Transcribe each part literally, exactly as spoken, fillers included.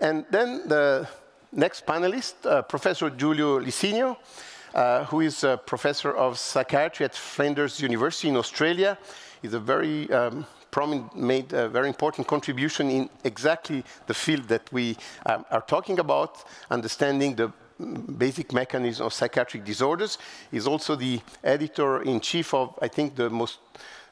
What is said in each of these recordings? And then the next panelist, uh, Professor Julio Licinio, uh, who is a professor of psychiatry at Flinders University in Australia. He's a very um, prominent, made a very important contribution in exactly the field that we um, are talking about, understanding the basic mechanism of psychiatric disorders. He's also the editor-in-chief of, I think, the most,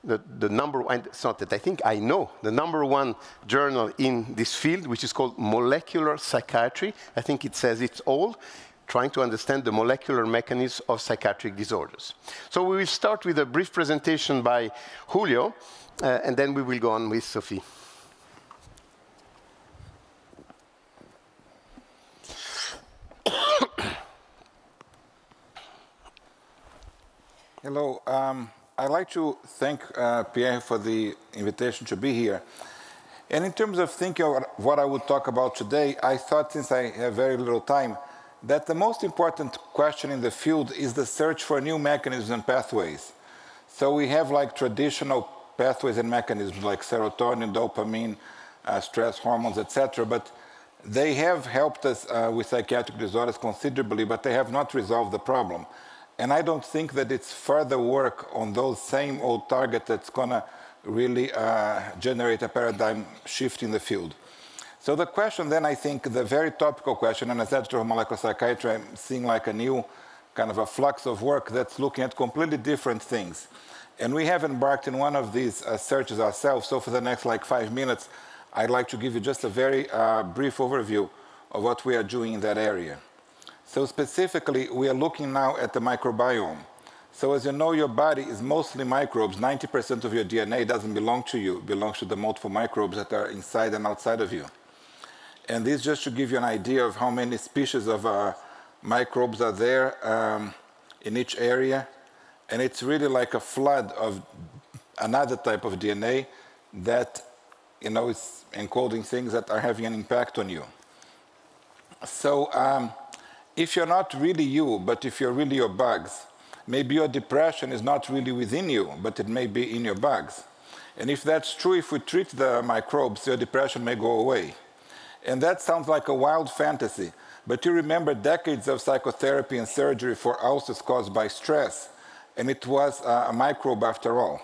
the, the number one, it's not that I think, I know, the number one journal in this field, which is called Molecular Psychiatry. I think it says it's all, trying to understand the molecular mechanism of psychiatric disorders. So we will start with a brief presentation by Julio, uh, and then we will go on with Sophie. Hello. Um, I'd like to thank uh, Pierre for the invitation to be here. And in terms of thinking of what I would talk about today, I thought, since I have very little time, that the most important question in the field is the search for new mechanisms and pathways. So we have like traditional pathways and mechanisms like serotonin, dopamine, uh, stress hormones, et cetera. But they have helped us uh, with psychiatric disorders considerably, but they have not resolved the problem. And I don't think that it's further work on those same old targets that's going to really uh, generate a paradigm shift in the field. So the question then, I think, the very topical question, and as editor of molecular psychiatry, I'm seeing like a new kind of a flux of work that's looking at completely different things. And we have embarked in one of these uh, searches ourselves. So for the next like five minutes, I'd like to give you just a very uh, brief overview of what we are doing in that area. So specifically, we are looking now at the microbiome. So as you know, your body is mostly microbes. ninety percent of your D N A doesn't belong to you. It belongs to the multiple microbes that are inside and outside of you. And this just to give you an idea of how many species of uh, microbes are there um, in each area. And it's really like a flood of another type of D N A that, you know, is encoding things that are having an impact on you. So um, if you're not really you, but if you're really your bugs, maybe your depression is not really within you, but it may be in your bugs. And if that's true, if we treat the microbes, your depression may go away. And that sounds like a wild fantasy, but you remember decades of psychotherapy and surgery for ulcers caused by stress, and it was uh, a microbe after all.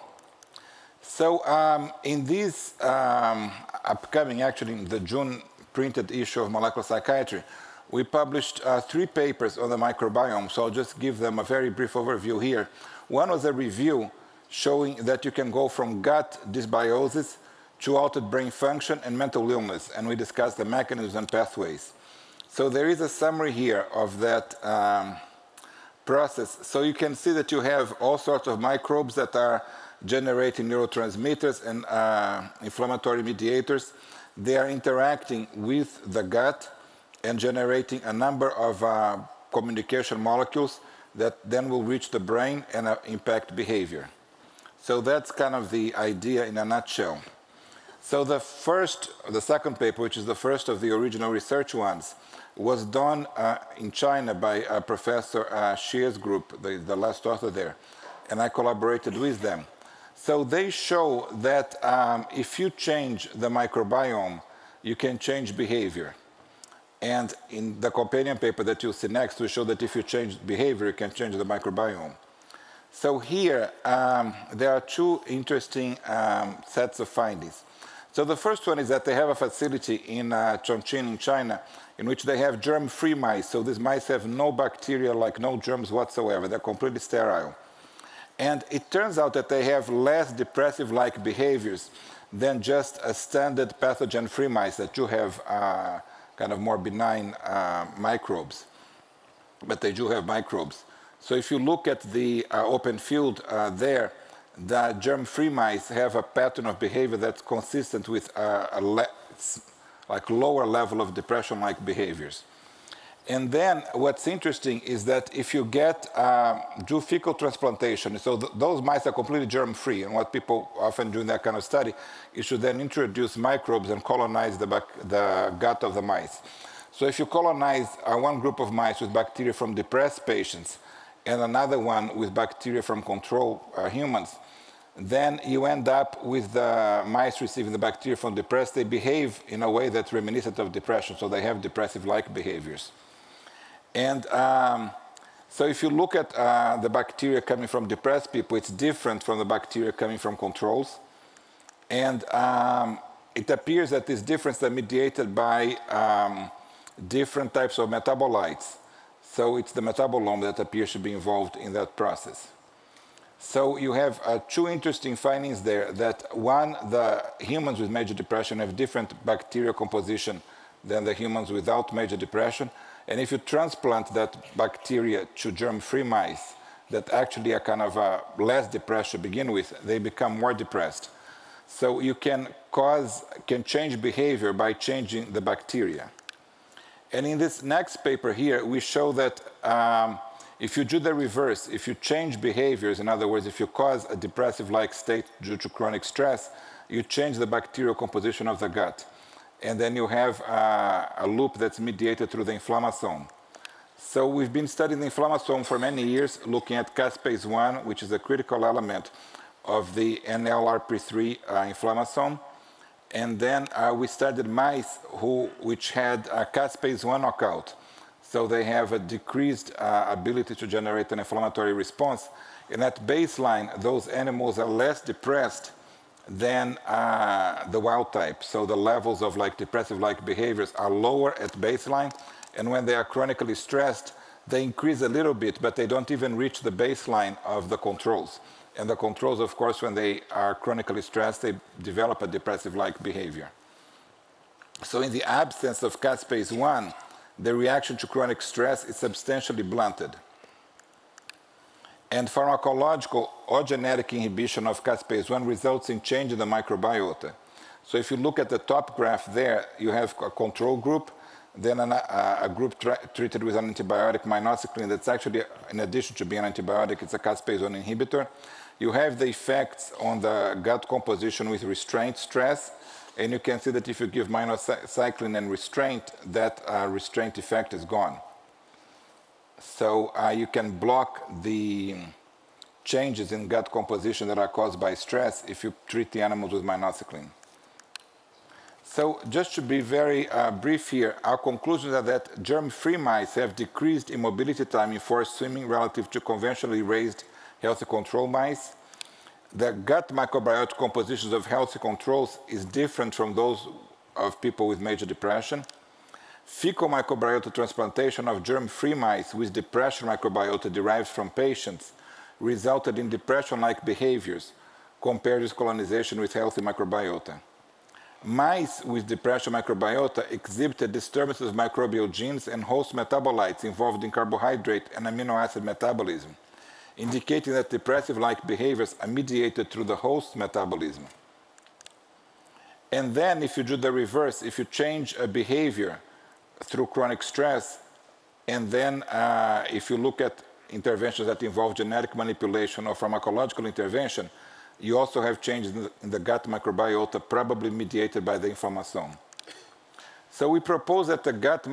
So um, in this um, upcoming, actually in the June printed issue of Molecular Psychiatry, we published uh, three papers on the microbiome, so I'll just give them a very brief overview here. One was a review showing that you can go from gut dysbiosis to altered brain function and mental illness, and we discussed the mechanisms and pathways. So there is a summary here of that um, process. So you can see that you have all sorts of microbes that are generating neurotransmitters and uh, inflammatory mediators. They are interacting with the gut and generating a number of uh, communication molecules that then will reach the brain and uh, impact behavior. So that's kind of the idea in a nutshell. So the first, the second paper, which is the first of the original research ones, was done uh, in China by uh, Professor uh, Shear's group, the, the last author there, and I collaborated with them. So they show that um, if you change the microbiome, you can change behavior. And in the companion paper that you'll see next, we show that if you change behavior, you can change the microbiome. So here, um, there are two interesting um, sets of findings. So the first one is that they have a facility in uh, Chongqing in China in which they have germ-free mice. So these mice have no bacteria, like no germs whatsoever. They're completely sterile. And it turns out that they have less depressive-like behaviors than just a standard pathogen-free mice that do have uh, kind of more benign uh, microbes. But they do have microbes. So if you look at the uh, open field uh, there, the germ-free mice have a pattern of behavior that's consistent with a, a le like lower level of depression-like behaviors. And then what's interesting is that if you get uh, do fecal transplantation, so th those mice are completely germ-free, and what people often do in that kind of study is to then introduce microbes and colonize the, back the gut of the mice. So if you colonize uh, one group of mice with bacteria from depressed patients and another one with bacteria from control uh, humans, then you end up with the mice receiving the bacteria from depressed. They behave in a way that's reminiscent of depression, so they have depressive-like behaviors. And um, so if you look at uh, the bacteria coming from depressed people, it's different from the bacteria coming from controls. And um, it appears that this difference is mediated by um, different types of metabolites. So it's the metabolome that appears to be involved in that process. So you have uh, two interesting findings there, that one, the humans with major depression have different bacterial composition than the humans without major depression. And if you transplant that bacteria to germ-free mice that actually are kind of uh, less depressed to begin with, they become more depressed. So you can cause, can change behavior by changing the bacteria. And in this next paper here, we show that um, if you do the reverse, if you change behaviors, in other words, if you cause a depressive-like state due to chronic stress, you change the bacterial composition of the gut. And then you have uh, a loop that's mediated through the inflammasome. So we've been studying the inflammasome for many years, looking at caspase one, which is a critical element of the N L R P three uh, inflammasome. And then uh, we studied mice who, which had a caspase one knockout. So they have a decreased uh, ability to generate an inflammatory response. And at baseline, those animals are less depressed than uh, the wild type. So the levels of like depressive-like behaviors are lower at baseline. And when they are chronically stressed, they increase a little bit, but they don't even reach the baseline of the controls. And the controls, of course, when they are chronically stressed, they develop a depressive-like behavior. So in the absence of caspase one, the reaction to chronic stress is substantially blunted. And pharmacological or genetic inhibition of caspase one results in change in the microbiota. So if you look at the top graph there, you have a control group, then an, a, a group treated with an antibiotic, minocycline, that's actually, in addition to being an antibiotic, it's a caspase one inhibitor. You have the effects on the gut composition with restraint stress, and you can see that if you give minocycline and restraint, that uh, restraint effect is gone. So uh, you can block the changes in gut composition that are caused by stress if you treat the animals with minocycline. So just to be very uh, brief here, our conclusions are that germ-free mice have decreased immobility time in forced swimming relative to conventionally raised healthy control mice. The gut microbiota compositions of healthy controls is different from those of people with major depression. Fecal microbiota transplantation of germ-free mice with depression microbiota derived from patients resulted in depression-like behaviors compared with colonization with healthy microbiota. Mice with depression microbiota exhibited disturbances of microbial genes and host metabolites involved in carbohydrate and amino acid metabolism, indicating that depressive-like behaviors are mediated through the host metabolism. And then if you do the reverse, if you change a behavior through chronic stress, and then uh, if you look at interventions that involve genetic manipulation or pharmacological intervention, you also have changes in the, in the gut microbiota, probably mediated by the inflammasome. So we propose that the, gut,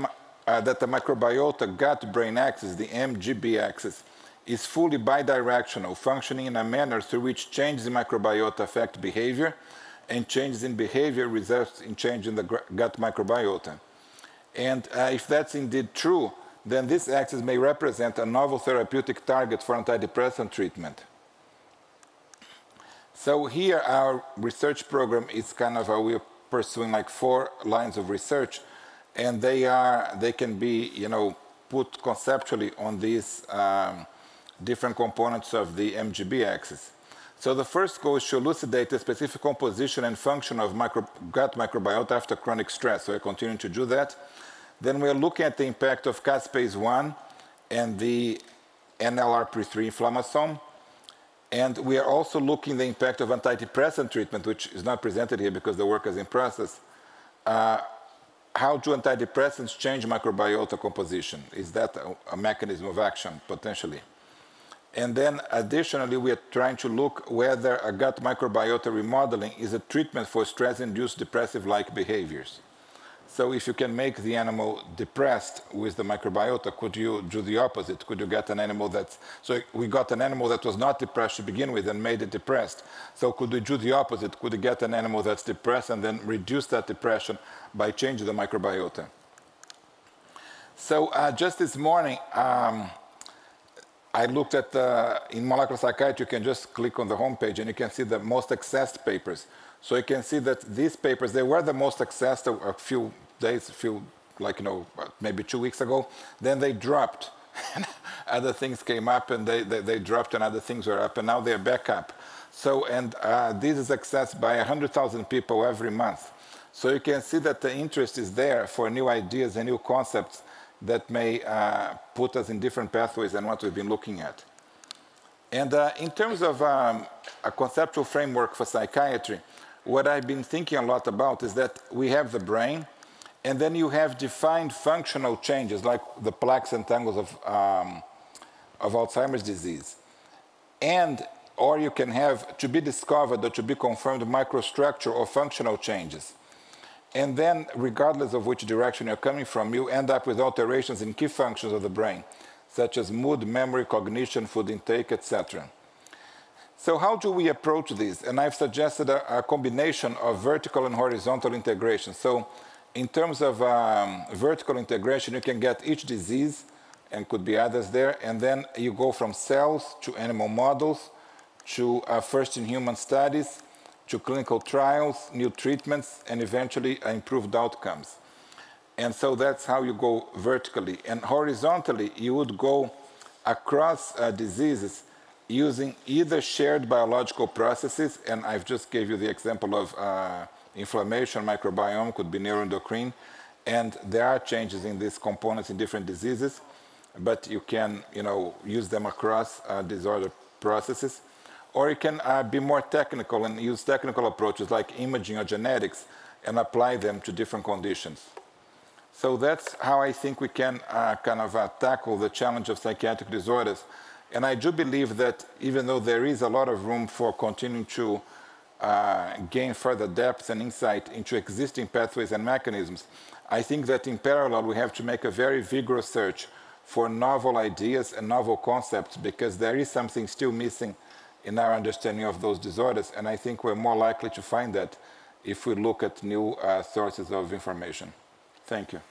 uh, that the microbiota gut-brain axis, the M G B axis, is fully bidirectional, functioning in a manner through which changes in microbiota affect behavior, and changes in behavior results in change in the gut microbiota. And uh, if that's indeed true, then this axis may represent a novel therapeutic target for antidepressant treatment. So here our research program is kind of, a, we're pursuing like four lines of research, and they are, they can be, you know, put conceptually on these um, different components of the M G B axis. So the first goal is to elucidate the specific composition and function of micro, gut microbiota after chronic stress. So we're continuing to do that. Then we're looking at the impact of caspase one and the N L R P three inflammasome. And we are also looking at the impact of antidepressant treatment, which is not presented here because the work is in process. Uh, how do antidepressants change microbiota composition? Is that a, a mechanism of action, potentially? And then additionally, we are trying to look whether a gut microbiota remodeling is a treatment for stress-induced depressive-like behaviors. So if you can make the animal depressed with the microbiota, could you do the opposite? Could you get an animal that's... So we got an animal that was not depressed to begin with and made it depressed. So could we do the opposite? Could we get an animal that's depressed and then reduce that depression by changing the microbiota? So uh, just this morning, um, I looked at, uh, in molecular psychiatry, you can just click on the homepage and you can see the most accessed papers. So you can see that these papers, they were the most accessed a few days, a few, like, you know, maybe two weeks ago. Then they dropped. Other things came up and they, they, they dropped and other things were up and now they're back up. So, and uh, this is accessed by one hundred thousand people every month. So you can see that the interest is there for new ideas and new concepts that may uh, put us in different pathways than what we've been looking at. And uh, in terms of um, a conceptual framework for psychiatry, what I've been thinking a lot about is that we have the brain, and then you have defined functional changes like the plaques and tangles of, um, of Alzheimer's disease. And, or you can have to be discovered or to be confirmed microstructure or functional changes. And then, regardless of which direction you're coming from, you end up with alterations in key functions of the brain, such as mood, memory, cognition, food intake, et cetera. So how do we approach this? And I've suggested a, a combination of vertical and horizontal integration. So in terms of um, vertical integration, you can get each disease, and could be others there, and then you go from cells to animal models, to uh, first-in-human studies, to clinical trials, new treatments, and eventually improved outcomes. And so that's how you go vertically. And horizontally, you would go across uh, diseases, using either shared biological processes, and I've just gave you the example of uh, inflammation, microbiome, could be neuroendocrine, and there are changes in these components in different diseases, but you can, you know, use them across uh, disorder processes. Or you can uh, be more technical and use technical approaches like imaging or genetics and apply them to different conditions. So that's how I think we can uh, kind of uh, tackle the challenge of psychiatric disorders. And I do believe that even though there is a lot of room for continuing to uh, gain further depth and insight into existing pathways and mechanisms, I think that in parallel we have to make a very vigorous search for novel ideas and novel concepts, because there is something still missing in our understanding of those disorders. And I think we're more likely to find that if we look at new uh, sources of information. Thank you.